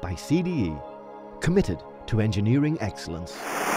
by CDE, committed to engineering excellence.